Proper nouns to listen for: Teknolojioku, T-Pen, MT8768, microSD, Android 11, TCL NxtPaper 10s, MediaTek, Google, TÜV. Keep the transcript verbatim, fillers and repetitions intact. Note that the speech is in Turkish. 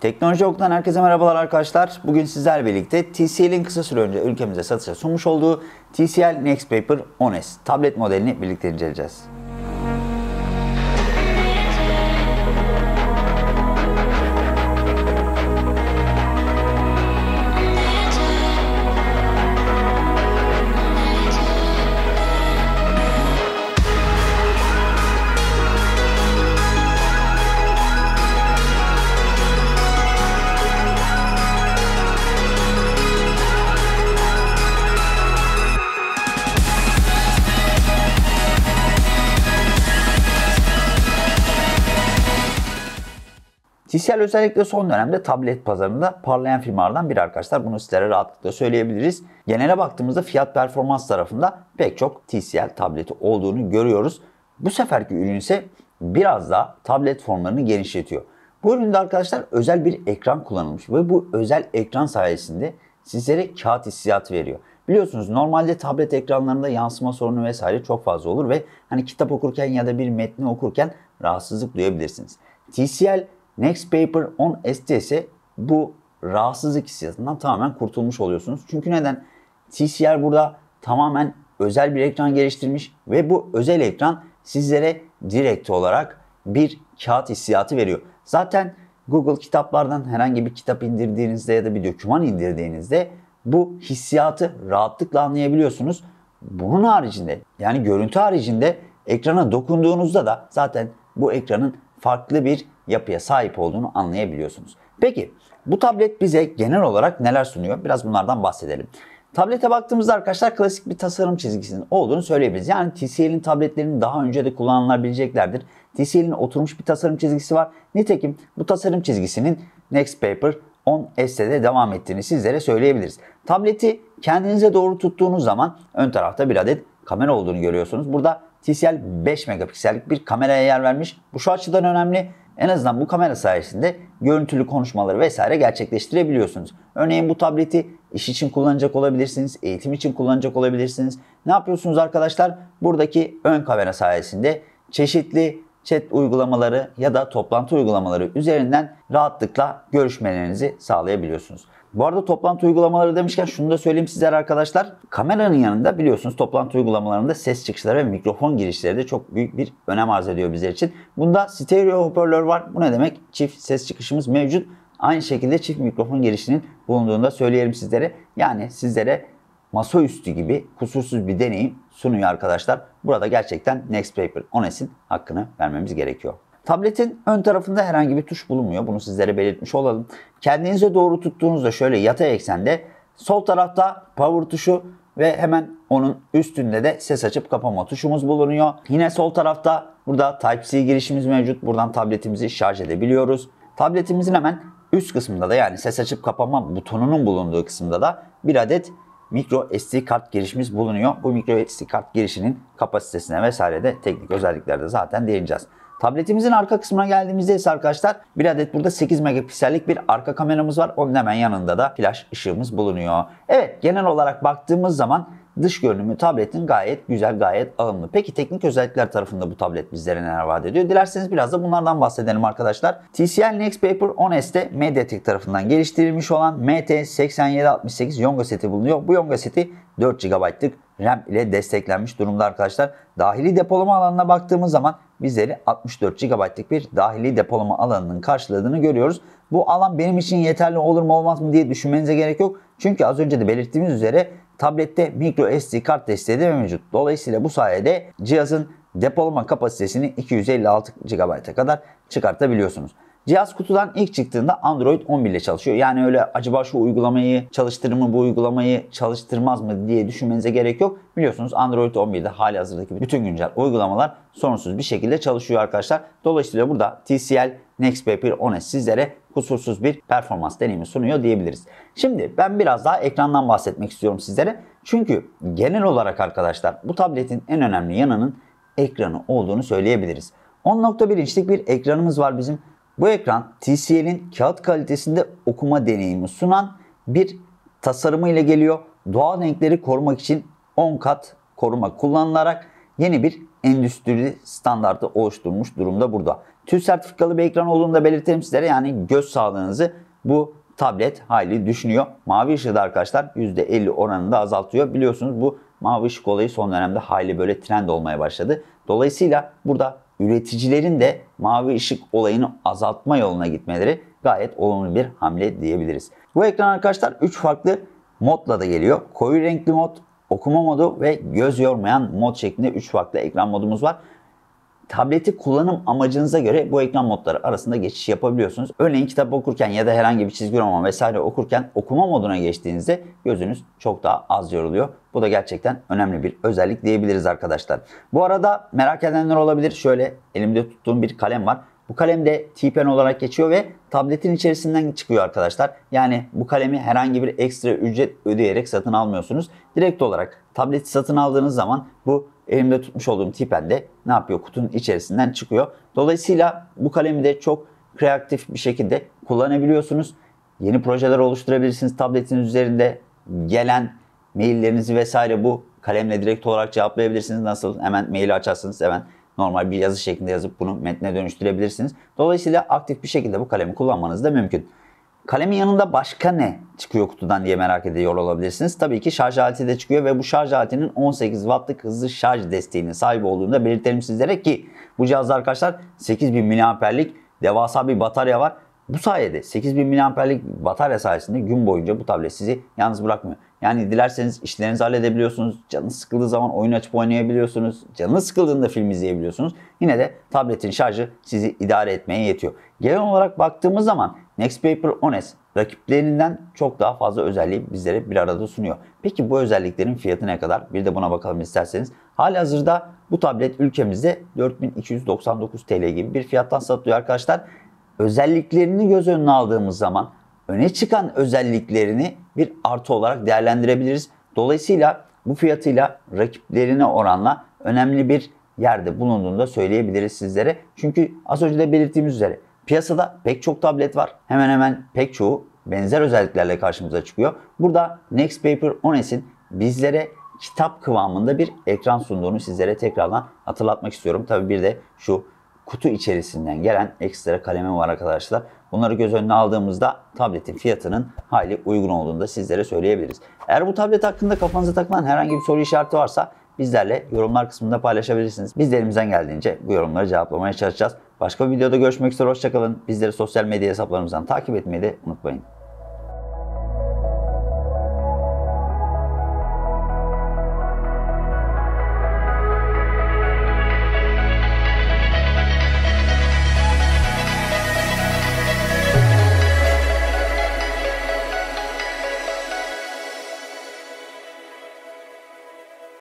Teknolojioku'dan herkese merhabalar arkadaşlar. Bugün sizler birlikte T C L'in kısa süre önce ülkemize satışa sunmuş olduğu T C L NxtPaper on S tablet modelini birlikte inceleyeceğiz. T C L özellikle son dönemde tablet pazarında parlayan firmalardan biri arkadaşlar. Bunu sizlere rahatlıkla söyleyebiliriz. Genele baktığımızda fiyat performans tarafında pek çok T C L tableti olduğunu görüyoruz. Bu seferki ürün ise biraz daha tablet formlarını genişletiyor. Bu üründe arkadaşlar özel bir ekran kullanılmış ve bu özel ekran sayesinde sizlere kağıt hissiyatı veriyor. Biliyorsunuz normalde tablet ekranlarında yansıma sorunu vesaire çok fazla olur ve hani kitap okurken ya da bir metni okurken rahatsızlık duyabilirsiniz. T C L NxtPaper on S'te ise bu rahatsızlık hissiyatından tamamen kurtulmuş oluyorsunuz. Çünkü neden? T C L burada tamamen özel bir ekran geliştirmiş ve bu özel ekran sizlere direkt olarak bir kağıt hissiyatı veriyor. Zaten Google kitaplardan herhangi bir kitap indirdiğinizde ya da bir doküman indirdiğinizde bu hissiyatı rahatlıkla anlayabiliyorsunuz. Bunun haricinde, yani görüntü haricinde ekrana dokunduğunuzda da zaten bu ekranın farklı bir yapıya sahip olduğunu anlayabiliyorsunuz. Peki bu tablet bize genel olarak neler sunuyor? Biraz bunlardan bahsedelim. Tablete baktığımızda arkadaşlar klasik bir tasarım çizgisinin olduğunu söyleyebiliriz. Yani T C L'in tabletlerini daha önce de kullanılabileceklerdir. T C L'in oturmuş bir tasarım çizgisi var. Nitekim bu tasarım çizgisinin NxtPaper on S'te de devam ettiğini sizlere söyleyebiliriz. Tableti kendinize doğru tuttuğunuz zaman ön tarafta bir adet kamera olduğunu görüyorsunuz. Burada T C L beş megapiksellik bir kameraya yer vermiş. Bu şu açıdan önemli. En azından bu kamera sayesinde görüntülü konuşmaları vesaire gerçekleştirebiliyorsunuz. Örneğin bu tableti iş için kullanacak olabilirsiniz, eğitim için kullanacak olabilirsiniz. Ne yapıyorsunuz arkadaşlar? Buradaki ön kamera sayesinde çeşitli chat uygulamaları ya da toplantı uygulamaları üzerinden rahatlıkla görüşmelerinizi sağlayabiliyorsunuz. Bu arada toplantı uygulamaları demişken şunu da söyleyeyim sizlere arkadaşlar. Kameranın yanında biliyorsunuz toplantı uygulamalarında ses çıkışları ve mikrofon girişleri de çok büyük bir önem arz ediyor bizler için. Bunda stereo hoparlör var. Bu ne demek? Çift ses çıkışımız mevcut. Aynı şekilde çift mikrofon girişinin bulunduğunu da söyleyelim sizlere. Yani sizlere masaüstü gibi kusursuz bir deneyim sunuyor arkadaşlar. Burada gerçekten NxtPaper on S'in hakkını vermemiz gerekiyor. Tabletin ön tarafında herhangi bir tuş bulunmuyor. Bunu sizlere belirtmiş olalım. Kendinize doğru tuttuğunuzda şöyle yatay eksende sol tarafta power tuşu ve hemen onun üstünde de ses açıp kapama tuşumuz bulunuyor. Yine sol tarafta burada Type-C girişimiz mevcut. Buradan tabletimizi şarj edebiliyoruz. Tabletimizin hemen üst kısmında da, yani ses açıp kapama butonunun bulunduğu kısımda da bir adet mikro S D kart girişimiz bulunuyor. Bu mikro S D kart girişinin kapasitesine vesaire de teknik özelliklerde zaten değineceğiz. Tabletimizin arka kısmına geldiğimizde ise arkadaşlar bir adet burada sekiz megapiksellik bir arka kameramız var. Onun hemen yanında da flash ışığımız bulunuyor. Evet, genel olarak baktığımız zaman dış görünümü tabletin gayet güzel, gayet alımlı. Peki teknik özellikler tarafında bu tablet bizlere neler vaat ediyor? Dilerseniz biraz da bunlardan bahsedelim arkadaşlar. T C L NxtPaper on S'te MediaTek tarafından geliştirilmiş olan M T seksen yedi altmış sekiz Yonga seti bulunuyor. Bu Yonga seti dört gigabaytlık RAM ile desteklenmiş durumda arkadaşlar. Dahili depolama alanına baktığımız zaman bizleri altmış dört gigabaytlık bir dahili depolama alanının karşıladığını görüyoruz. Bu alan benim için yeterli olur mu olmaz mı diye düşünmenize gerek yok. Çünkü az önce de belirttiğimiz üzere tablette micro S D kart desteği de mevcut. Dolayısıyla bu sayede cihazın depolama kapasitesini iki yüz elli altı gigabayta kadar çıkartabiliyorsunuz. Cihaz kutudan ilk çıktığında Android on bir ile çalışıyor. Yani öyle acaba şu uygulamayı çalıştırır mı, bu uygulamayı çalıştırmaz mı diye düşünmenize gerek yok. Biliyorsunuz Android on bir'de hali hazırdaki bütün güncel uygulamalar sorunsuz bir şekilde çalışıyor arkadaşlar. Dolayısıyla burada T C L NxtPaper on S sizlere kusursuz bir performans deneyimi sunuyor diyebiliriz. Şimdi ben biraz daha ekrandan bahsetmek istiyorum sizlere. Çünkü genel olarak arkadaşlar bu tabletin en önemli yanının ekranı olduğunu söyleyebiliriz. on nokta bir inçlik bir ekranımız var bizim. Bu ekran T C L'in kağıt kalitesinde okuma deneyimi sunan bir tasarımı ile geliyor. Doğal renkleri korumak için on kat koruma kullanılarak yeni bir endüstri standartı oluşturmuş durumda burada. TÜV sertifikalı bir ekran olduğunu da belirtelim sizlere. Yani göz sağlığınızı bu tablet hayli düşünüyor. Mavi ışığı da arkadaşlar yüzde elli oranında azaltıyor. Biliyorsunuz bu mavi ışık olayı son dönemde hayli böyle trend olmaya başladı. Dolayısıyla burada üreticilerin de mavi ışık olayını azaltma yoluna gitmeleri gayet olumlu bir hamle diyebiliriz. Bu ekran arkadaşlar üç farklı modla da geliyor. Koyu renkli mod, okuma modu ve göz yormayan mod şeklinde üç farklı ekran modumuz var. Tableti kullanım amacınıza göre bu ekran modları arasında geçiş yapabiliyorsunuz. Örneğin kitap okurken ya da herhangi bir çizgi roman vesaire okurken okuma moduna geçtiğinizde gözünüz çok daha az yoruluyor. Bu da gerçekten önemli bir özellik diyebiliriz arkadaşlar. Bu arada merak edenler olabilir. Şöyle elimde tuttuğum bir kalem var. Bu kalem de T-Pen olarak geçiyor ve tabletin içerisinden çıkıyor arkadaşlar. Yani bu kalemi herhangi bir ekstra ücret ödeyerek satın almıyorsunuz. Direkt olarak tableti satın aldığınız zaman bu elimde tutmuş olduğum T-Pen de ne yapıyor? Kutunun içerisinden çıkıyor. Dolayısıyla bu kalemi de çok kreatif bir şekilde kullanabiliyorsunuz. Yeni projeler oluşturabilirsiniz. Tabletiniz üzerinde gelen maillerinizi vesaire bu kalemle direkt olarak cevaplayabilirsiniz. Nasıl? Hemen maili açarsınız, hemen normal bir yazı şeklinde yazıp bunu metne dönüştürebilirsiniz. Dolayısıyla aktif bir şekilde bu kalemi kullanmanız da mümkün. Kalemin yanında başka ne çıkıyor kutudan diye merak ediyor olabilirsiniz. Tabii ki şarj aleti de çıkıyor ve bu şarj aletinin on sekiz wattlık hızlı şarj desteğine sahip olduğunu da belirtelim sizlere ki bu cihazda arkadaşlar sekiz bin miliamperlik devasa bir batarya var. Bu sayede sekiz bin miliamperlik batarya sayesinde gün boyunca bu tablet sizi yalnız bırakmıyor. Yani dilerseniz işlerinizi halledebiliyorsunuz, canınız sıkıldığı zaman oyun açıp oynayabiliyorsunuz, canınız sıkıldığında film izleyebiliyorsunuz. Yine de tabletin şarjı sizi idare etmeye yetiyor. Genel olarak baktığımız zaman NxtPaper on es rakiplerinden çok daha fazla özelliği bizlere bir arada sunuyor. Peki bu özelliklerin fiyatı ne kadar? Bir de buna bakalım isterseniz. Halihazırda bu tablet ülkemizde dört bin iki yüz doksan dokuz TL gibi bir fiyattan satılıyor arkadaşlar. Özelliklerini göz önüne aldığımız zaman öne çıkan özelliklerini bir artı olarak değerlendirebiliriz. Dolayısıyla bu fiyatıyla rakiplerine oranla önemli bir yerde bulunduğunu da söyleyebiliriz sizlere. Çünkü az önce de belirttiğimiz üzere piyasada pek çok tablet var. Hemen hemen pek çoğu benzer özelliklerle karşımıza çıkıyor. Burada NxtPaper on es'in bizlere kitap kıvamında bir ekran sunduğunu sizlere tekrardan hatırlatmak istiyorum. Tabii bir de şu kutu içerisinden gelen ekstra kalemim var arkadaşlar. Bunları göz önüne aldığımızda tabletin fiyatının hayli uygun olduğunu da sizlere söyleyebiliriz. Eğer bu tablet hakkında kafanıza takılan herhangi bir soru işareti varsa bizlerle yorumlar kısmında paylaşabilirsiniz. Biz de elimizden geldiğince bu yorumları cevaplamaya çalışacağız. Başka bir videoda görüşmek üzere, hoşça kalın. Bizleri sosyal medya hesaplarımızdan takip etmeyi de unutmayın.